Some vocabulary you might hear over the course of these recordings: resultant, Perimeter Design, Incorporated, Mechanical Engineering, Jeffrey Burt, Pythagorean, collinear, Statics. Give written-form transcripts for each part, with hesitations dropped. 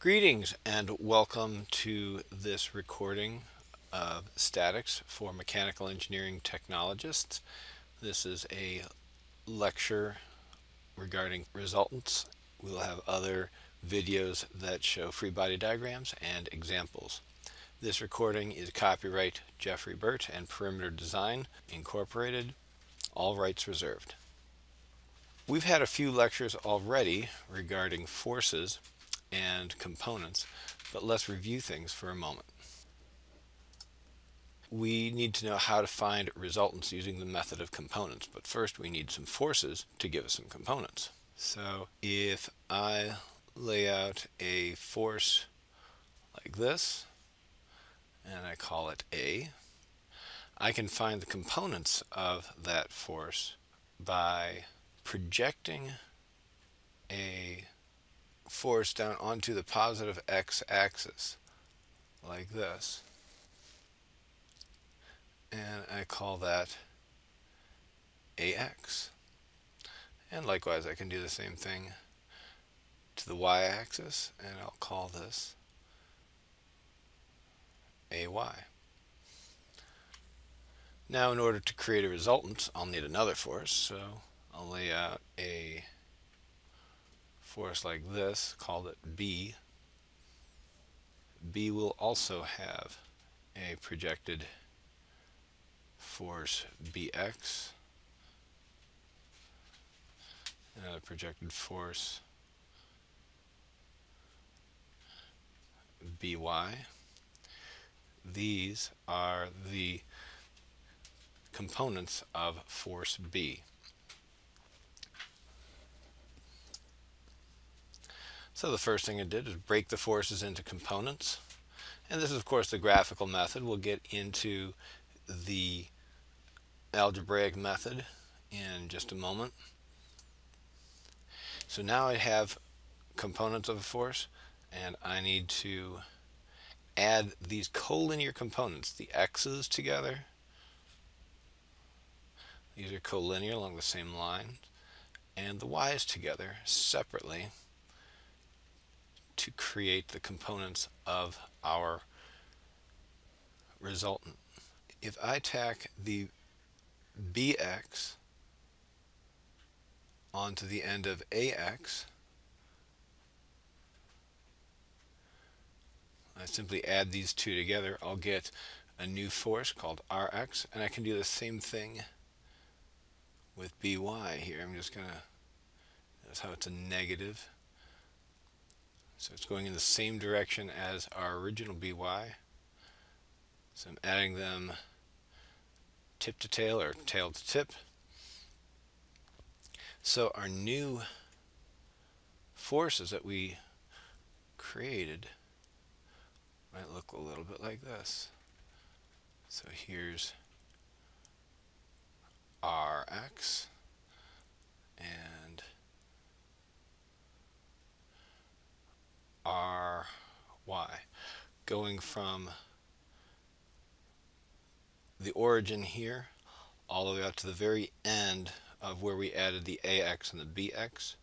Greetings and welcome to this recording of statics for mechanical engineering technologists. This is a lecture regarding resultants. We'll have other videos that show free body diagrams and examples. This recording is copyright Jeffrey Burt and Perimeter Design, Incorporated. All rights reserved. We've had a few lectures already regarding forces and components, but let's review things for a moment. We need to know how to find resultants using the method of components, but first we need some forces to give us some components. So if I lay out a force like this, and I call it A, I can find the components of that force by projecting a force down onto the positive x-axis like this, and I call that AX. And likewise, I can do the same thing to the y-axis, and I'll call this AY. Now, in order to create a resultant, I'll need another force, so I'll lay out a force like this, called it B. B will also have a projected force BX, and a projected force BY. These are the components of force B. So the first thing I did is break the forces into components. And this is, of course, the graphical method. We'll get into the algebraic method in just a moment. So now I have components of a force, and I need to add these collinear components, the x's together. These are collinear along the same line, and the y's together separately, to create the components of our resultant. If I tack the BX onto the end of AX, I simply add these two together, I'll get a new force called RX, and I can do the same thing with BY here. I'm just gonna, that's how it's a negative. So it's going in the same direction as our original BY. So I'm adding them tip to tail, or tail to tip. So our new forces that we created might look a little bit like this. So here's RX, and RY, going from the origin here all the way out to the very end of where we added the AX and the BX.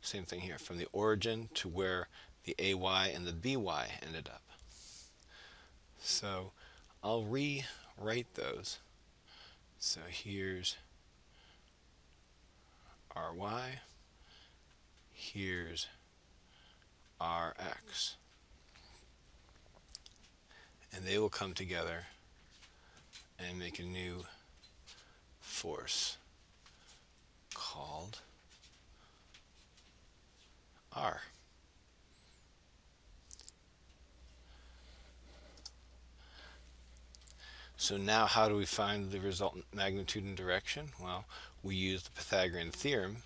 Same thing here, from the origin to where the AY and the BY ended up. So I'll rewrite those. So here's RY, here's RX, and they will come together and make a new force called R. So now how do we find the resultant magnitude and direction? Well, we use the Pythagorean theorem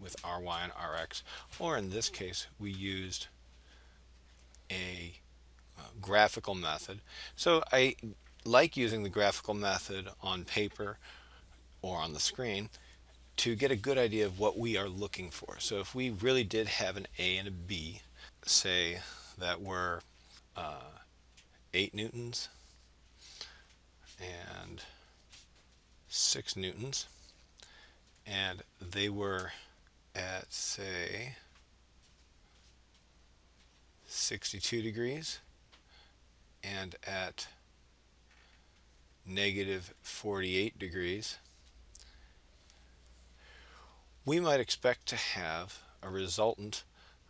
with RY and RX, or in this case we used a graphical method. So I like using the graphical method on paper or on the screen to get a good idea of what we are looking for. So if we really did have an A and a B, say that were 8 newtons and 6 newtons, and they were at, say, 62 degrees and at negative 48 degrees, we might expect to have a resultant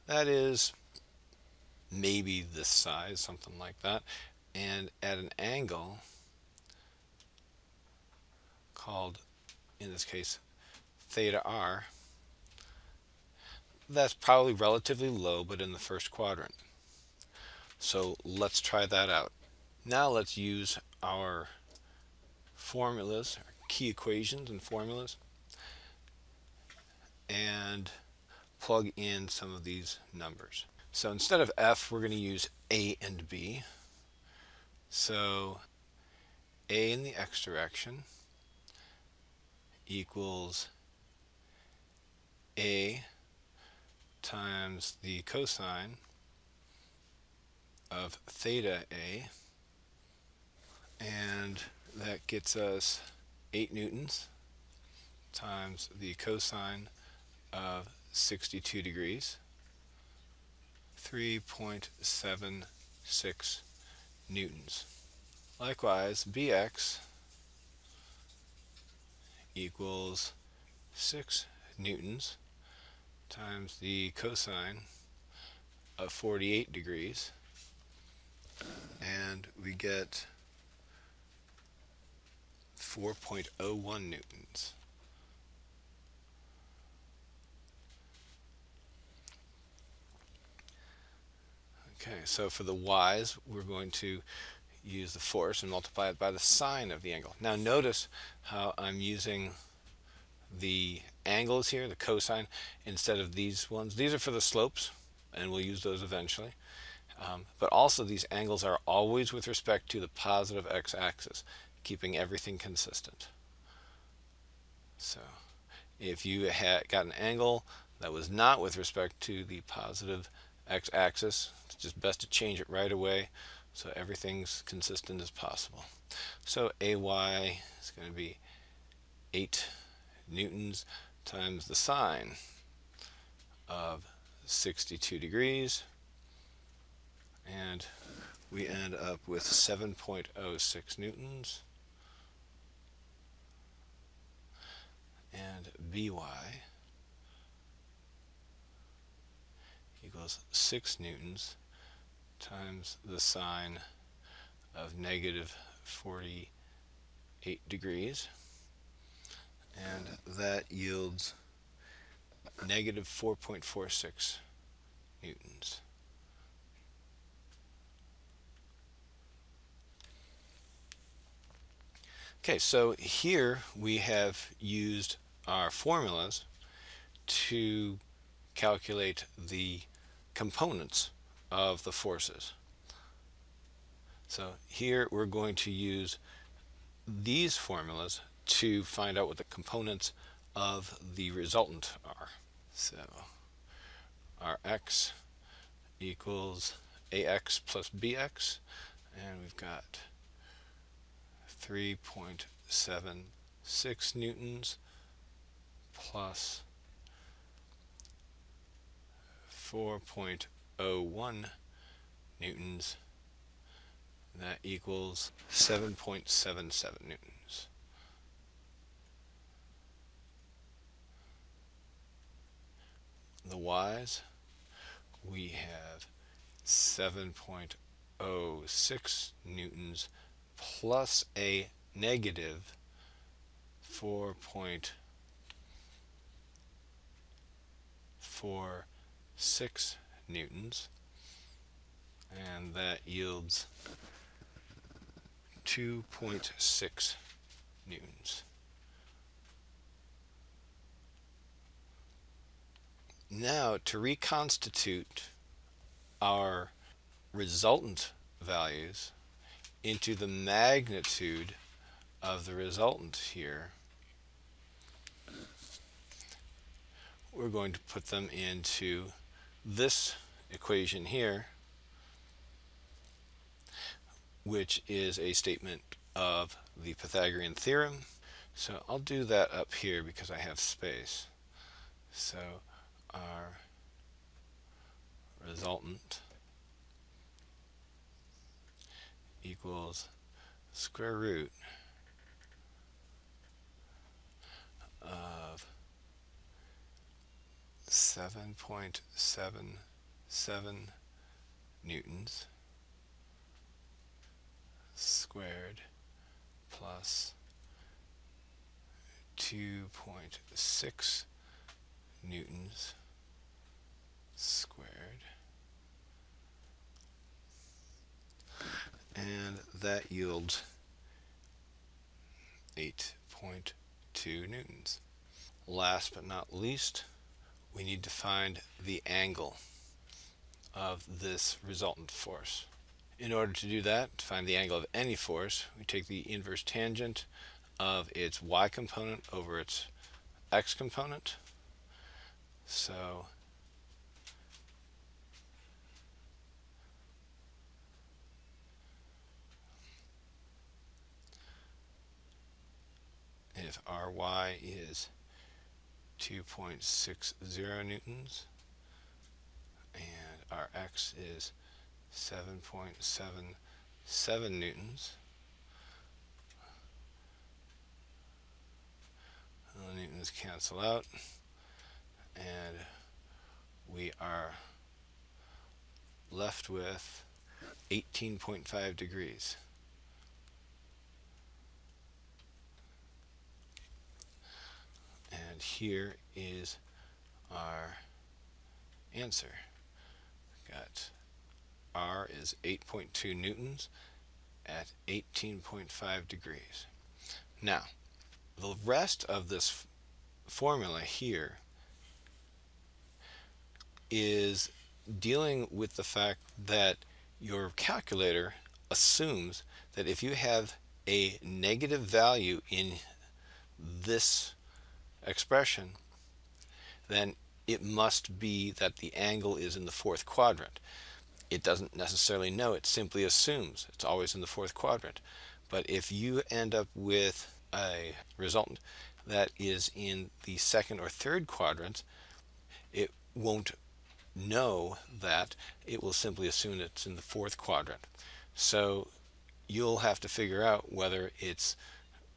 that is maybe this size, something like that, and at an angle called, in this case, theta r. That's probably relatively low, but in the first quadrant. So let's try that out. Now let's use our formulas, our key equations and formulas, and plug in some of these numbers. So instead of F, we're going to use A and B. So A in the X direction equals A times the cosine of theta A, and that gets us 8 newtons times the cosine of 62 degrees, 3.76 newtons. Likewise, BX equals 6 newtons times the cosine of 48 degrees, and we get 4.01 newtons. Okay, so for the y's, we're going to use the force and multiply it by the sine of the angle. Now notice how I'm using the angles here, the cosine, instead of these ones. These are for the slopes, and we'll use those eventually. But also these angles are always with respect to the positive x-axis, keeping everything consistent. So if you had got an angle that was not with respect to the positive x-axis, it's just best to change it right away so everything's consistent as possible. So AY is going to be 8 newtons times the sine of 62 degrees, and we end up with 7.06 newtons. And BY equals 6 newtons times the sine of negative 48 degrees, and that yields negative 4.46 newtons. Okay, so here we have used our formulas to calculate the components of the forces. So here we're going to use these formulas to find out what the components of the resultant are. So our x equals ax plus bx, and we've got 3.76 newtons plus 4.01 newtons. That equals 7.77 newtons. The y's, we have 7.06 newtons plus a negative 4.46 newtons, and that yields 2.6 newtons. Now, to reconstitute our resultant values into the magnitude of the resultant here, we're going to put them into this equation here, which is a statement of the Pythagorean theorem. So I'll do that up here because I have space. So our resultant equals square root of 7.77 newtons squared plus 2.6 newtons squared, and that yields 8.2 newtons. Last but not least, we need to find the angle of this resultant force. In order to do that, to find the angle of any force, we take the inverse tangent of its y component over its x component. So if Ry is 2.60 newtons and Rx is 7.77 newtons, the newtons cancel out, and we are left with 18.5 degrees. And here is our answer. We've got R is 8.2 newtons at 18.5 degrees. Now, the rest of this formula here is dealing with the fact that your calculator assumes that if you have a negative value in this expression, then it must be that the angle is in the fourth quadrant. It doesn't necessarily know, it simply assumes it's always in the fourth quadrant. But if you end up with a resultant that is in the second or third quadrants, it won't know that, it will simply assume it's in the fourth quadrant. So you'll have to figure out whether it's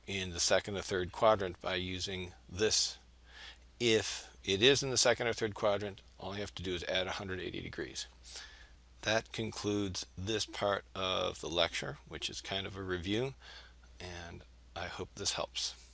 in the second or third quadrant by using this. If it is in the second or third quadrant, all you have to do is add 180 degrees. That concludes this part of the lecture, which is kind of a review, and I hope this helps.